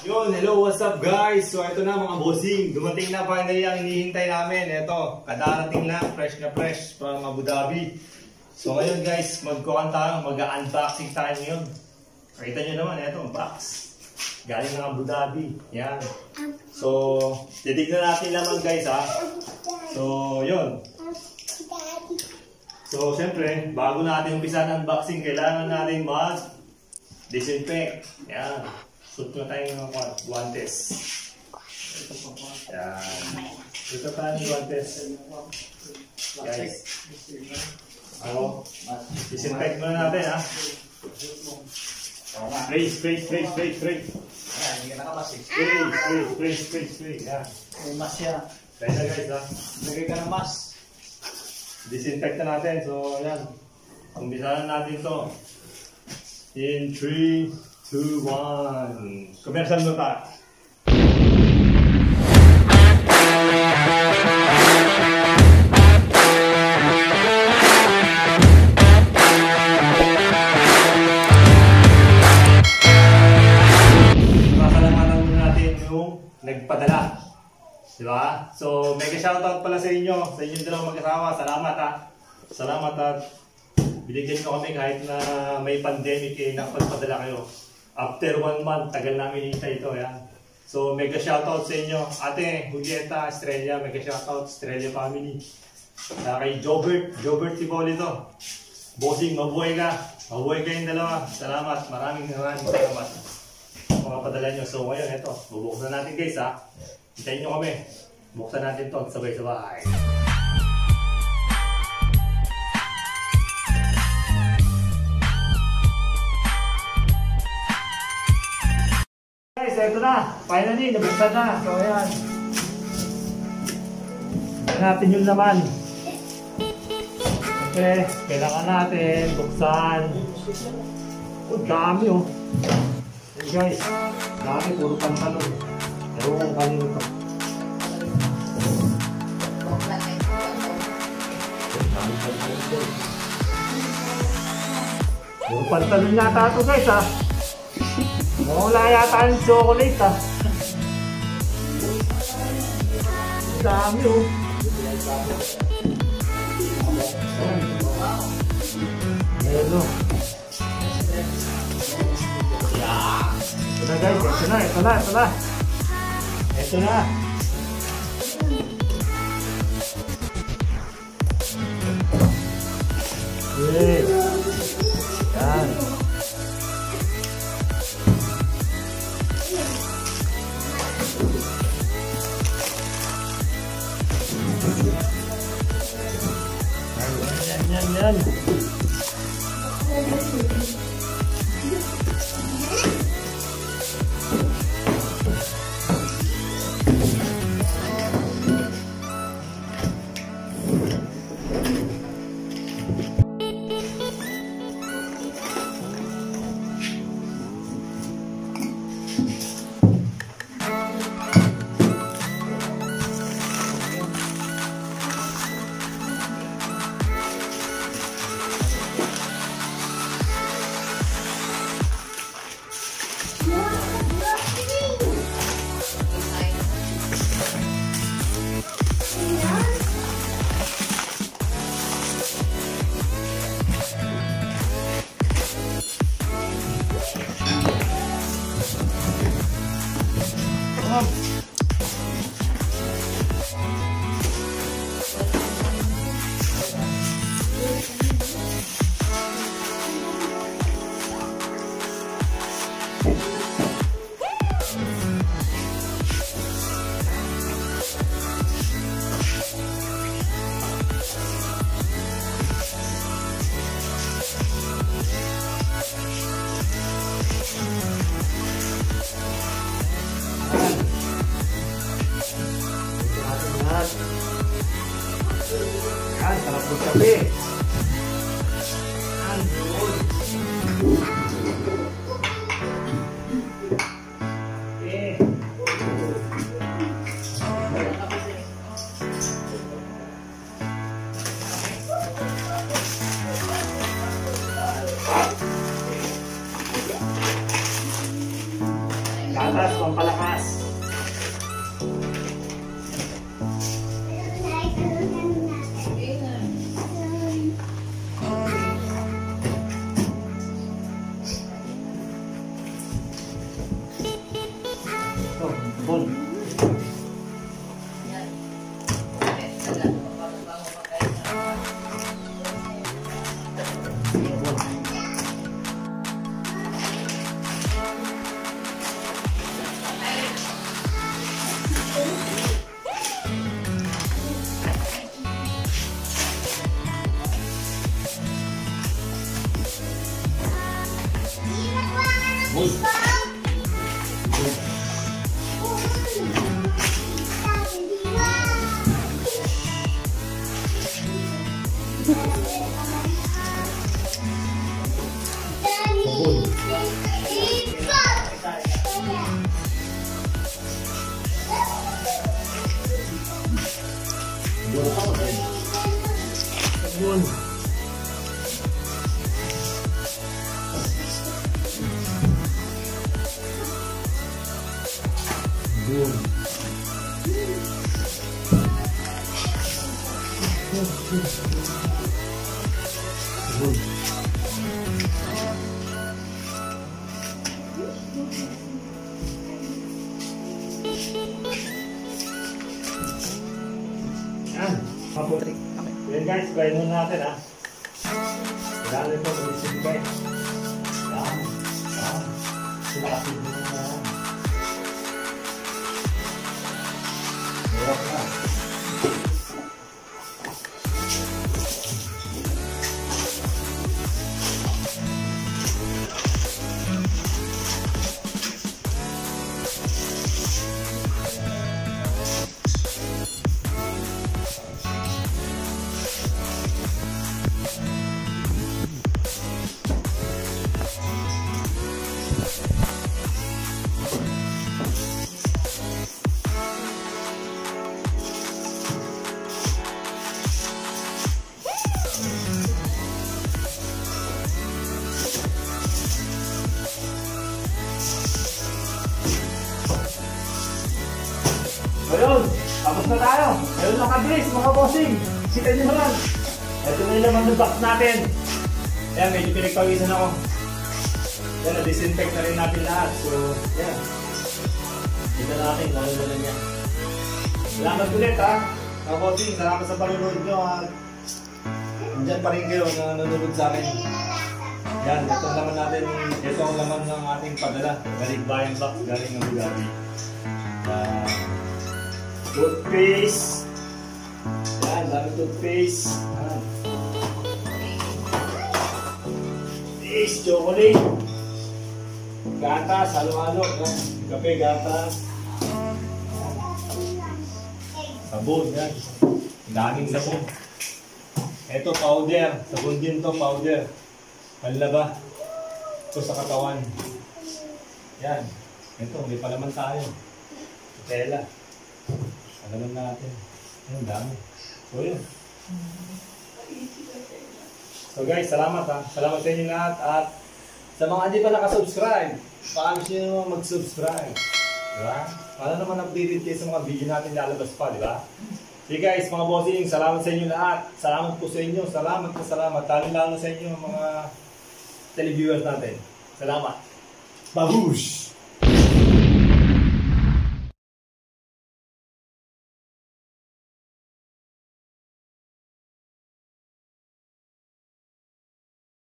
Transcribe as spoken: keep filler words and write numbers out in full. Yun, hello, what's up guys? So ito na mga bossing, dumating na finally ang hinihintay namin. Ito, kadarating na, fresh na fresh from Abu Dhabi. So ngayon guys, magkuhan tayo, mag-unboxing tayo ngayon. Nakita nyo naman, ito, box galing ng Abu Dhabi. Yan. So, titignan natin naman guys ha. So, yun. So, siyempre, bago natin umpisa ng unboxing, kailangan natin mag-disinfect. Yan. Suot na tayo ng guantes. Yan. Suot na tayo ng guantes. Guys. Ano? Disinfect muna natin, ha? Spray, spray, spray, spray, spray. Ayan, hindi ka nakapasig. Spray, spray, spray, spray, spray. Yan. May mas yan. Kaya na guys, ha? Lagay ka ng mas. Disinfect na natin. So, yan. Umpisahan natin ito. In three, two, one. Commercial na tayo. Masalamatan muna natin yung nagpadala. Diba? So, mega shoutout pala sa inyo, sa inyong dalawang mag-asawa. Salamat ha. Salamat ha. Binigyan nyo kami kahit na may pandemic eh, nakapagpadala kayo. After one month, tagal namin hinihintay ito. Yan. So, mega shoutout sa inyo. Ate, Julieta, Australia, mega shoutout, Australia family. Saka kay Jobert, Jobert Tivoli to. Bossing, mabuhay ka. Mabuhay kayong dalawa. Salamat. Maraming maraming salamat. Mga padala nyo. So, ngayon, ito. Bubuksan natin guys ha. Hintayin nyo kami. Buksan natin ito at sabay-sabay. Guys, ito na. Finally, nabuksan na. So, ayan. Buksan natin yung laman. Okay, kailangan natin buksan. Oh, dami oh. Hey guys, dami. Puro pantalon. Pero kung kanino ito. Puro pantalon yata ito guys ha. Mawala yata yung chocolate ha. Ang dami oh. Ayan o. Ito na guys, ito na, ito na, ito na. Ito na. Okay. Yan. Yan, yan, yan. Palakas, pampalakas. Yan guys, try muna natin ha. Dali po, tulisin ko eh. Yan, yan. Sinakapin mo na yan. Hirap na. Tapos na tayo. Ayun mga kabris, mga bossing. Kita nyo lang. Ito na yung laman ng box natin. Ayan, medyo pinagpawisan ako. Ayan, na-disinfect na rin natin lahat. So, ayan. Kita na akin, lalo na lang yan. Salamat ulit ha. Mga bossing, salamat sa panunod nyo ha. Diyan pa rin kayo na nanonood sa akin. Ayan, ito ang laman natin. Ito ang laman ng ating padala. Galing bayan box, galing ng Abu Dhabi. Uh, Good face. Yan, dami good face. Face, chocolate. Gatas, halo-halo. Kape, gatas. Sabon, yan. Daming sabon. Ito, powder. Sabon din to, powder. Panlaba. Ito sa katawan. Yan. Ito, may palaman tayo. Tela. Alaman natin. Ang dami. So, yun. So, guys, salamat ha. Salamat sa inyo lahat. At sa mga hindi pa nakasubscribe, paano siya naman mag-subscribe? Diba? Para naman updated kayo sa mga video natin lalabas pa, diba? So, guys, mga bossing, salamat sa inyo lahat. Salamat po sa inyo. Salamat po, salamat. Lalo-lalo sa inyo mga televiewers natin. Salamat. Babush!